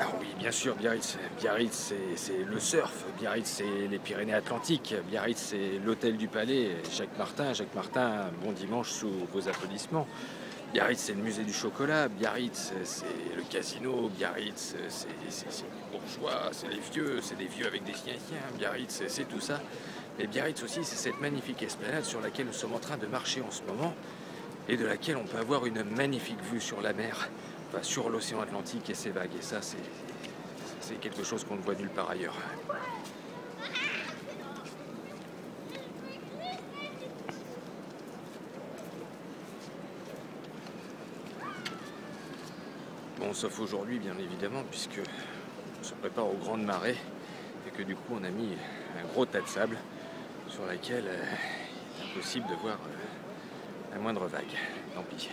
Alors oui, bien sûr, Biarritz, c'est le surf, Biarritz, c'est les Pyrénées-Atlantiques, Biarritz, c'est l'hôtel du Palais, Jacques Martin, bon dimanche sous vos applaudissements. Biarritz, c'est le musée du chocolat, Biarritz, c'est le casino, Biarritz, c'est les bourgeois, c'est des vieux avec des chiens, Biarritz, c'est tout ça. Mais Biarritz aussi, c'est cette magnifique esplanade sur laquelle nous sommes en train de marcher en ce moment et de laquelle on peut avoir une magnifique vue sur la mer, enfin, sur l'océan Atlantique et ses vagues. Et ça, c'est quelque chose qu'on ne voit nulle part ailleurs. Bon, sauf aujourd'hui, bien évidemment, puisque on se prépare aux grandes marées et que du coup on a mis un gros tas de sable sur laquelle il est impossible de voir la moindre vague. Tant pis.